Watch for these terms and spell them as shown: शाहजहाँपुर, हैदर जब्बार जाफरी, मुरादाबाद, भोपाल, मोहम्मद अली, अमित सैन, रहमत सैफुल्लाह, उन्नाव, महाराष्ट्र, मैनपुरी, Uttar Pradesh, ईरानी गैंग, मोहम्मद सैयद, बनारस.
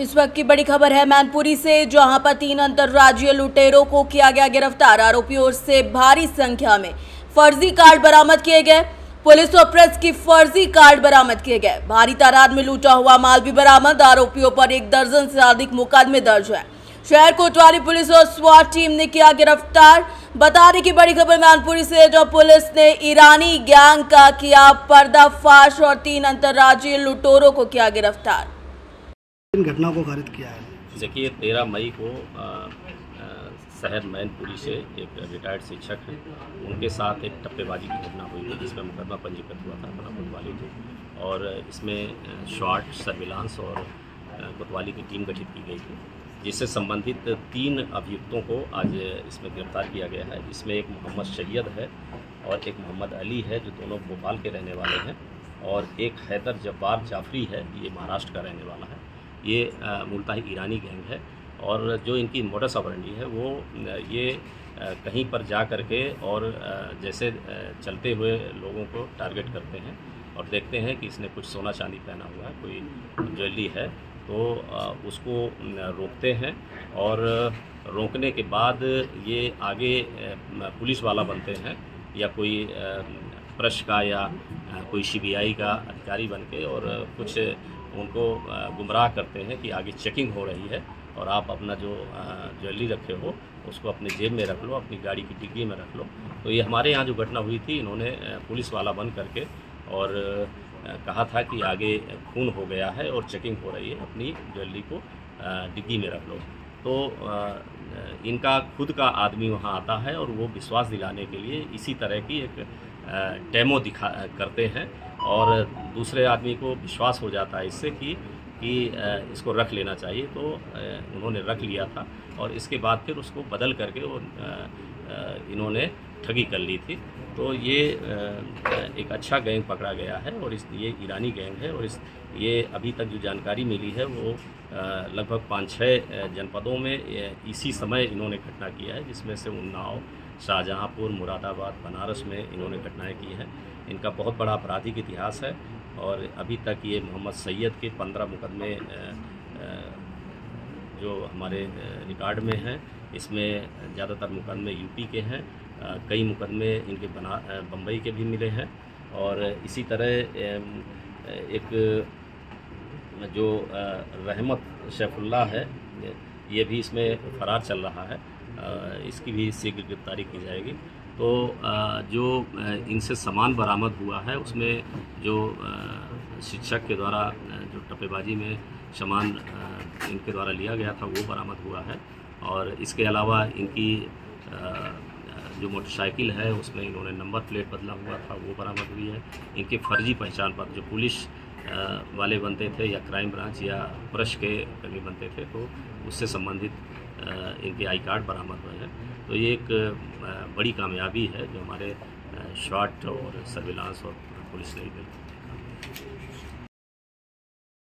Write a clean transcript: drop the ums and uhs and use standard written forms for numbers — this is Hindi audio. इस वक्त की बड़ी खबर है मैनपुरी से, जहां पर 3 अंतर्राज्यीय लुटेरों को किया गया गिरफ्तार। आरोपियों से भारी संख्या में फर्जी कार्ड बरामद किए गए। पुलिस और प्रेस की फर्जी कार्ड बरामद किए गए। भारी तादाद में लूटा हुआ माल भी बरामद। आरोपियों पर 1 दर्जन से अधिक मुकदमे दर्ज है। शहर कोतवाली पुलिस और स्वाट टीम ने किया गिरफ्तार। बताने की बड़ी खबर मैनपुरी से, जो पुलिस ने ईरानी गैंग का किया पर्दाफाश और 3 अंतर्राज्यीय लुटेरों को किया गिरफ्तार। इन घटनाओं को खारिज किया है। देखिए 13 मई को शहर मैनपुरी से एक रिटायर्ड शिक्षक हैं, उनके साथ एक टप्पेबाजी की घटना हुई थी, जिसमें मुकदमा पंजीकृत हुआ था बना कोतवाली थे, और इसमें शॉर्ट सर्विलांस और कोतवाली की टीम गठित की गई थी, जिससे संबंधित 3 अभियुक्तों को आज इसमें गिरफ्तार किया गया है। इसमें एक मोहम्मद सैयद है और एक मोहम्मद अली है, जो दोनों भोपाल के रहने वाले हैं, और एक हैदर जब्बार जाफरी है, ये महाराष्ट्र का रहने वाला है। ये मूलतः ईरानी गैंग है, और जो इनकी मोडस ऑपरेंडी है वो ये कहीं पर जा कर के और जैसे चलते हुए लोगों को टारगेट करते हैं और देखते हैं कि इसने कुछ सोना चांदी पहना हुआ है, कोई ज्वेलरी है, तो उसको रोकते हैं, और रोकने के बाद ये आगे पुलिस वाला बनते हैं या कोई प्रेस का या कोई सीबीआई का अधिकारी बन के, और कुछ उनको गुमराह करते हैं कि आगे चेकिंग हो रही है और आप अपना जो ज्वेलरी रखे हो उसको अपने जेब में रख लो, अपनी गाड़ी की डिग्गी में रख लो। तो ये हमारे यहाँ जो घटना हुई थी, इन्होंने पुलिस वाला बन करके और कहा था कि आगे खून हो गया है और चेकिंग हो रही है, अपनी ज्वेलरी को डिग्गी में रख लो। तो इनका खुद का आदमी वहाँ आता है और वो विश्वास दिलाने के लिए इसी तरह की एक डेमो दिखा करते हैं, और दूसरे आदमी को विश्वास हो जाता है इससे कि इसको रख लेना चाहिए। तो उन्होंने रख लिया था, और इसके बाद फिर उसको बदल करके वो इन्होंने ठगी कर ली थी। तो ये एक अच्छा गैंग पकड़ा गया है, और इस ये ईरानी गैंग है, और इस ये अभी तक जो जानकारी मिली है वो लगभग 5-6 जनपदों में इसी समय इन्होंने घटना किया है, जिसमें से उन्नाव, शाहजहाँपुर, मुरादाबाद, बनारस में इन्होंने घटनाएं की हैं। इनका बहुत बड़ा आपराधिक इतिहास है, और अभी तक ये मोहम्मद सैयद के 15 मुकदमे जो हमारे रिकॉर्ड में हैं, इसमें ज़्यादातर मुकदमे यूपी के हैं, कई मुकदमे इनके बम्बई के भी मिले हैं। और इसी तरह एक जो रहमत सैफुल्लाह है, ये भी इसमें फरार चल रहा है, इसकी भी शीघ्र गिरफ्तारी की जाएगी। तो जो इनसे सामान बरामद हुआ है, उसमें जो शिक्षक के द्वारा जो टप्पेबाजी में सामान इनके द्वारा लिया गया था वो बरामद हुआ है, और इसके अलावा इनकी जो मोटरसाइकिल है उसमें इन्होंने नंबर प्लेट बदला हुआ था वो बरामद हुई है। इनके फर्जी पहचान पत्र जो पुलिस वाले बनते थे या क्राइम ब्रांच या प्रश के कर्मी बनते थे, तो उससे संबंधित इनके आई कार्ड बरामद हुए हैं। तो ये एक बड़ी कामयाबी है जो हमारे शॉर्ट और सर्विलांस और पुलिस ने मिली।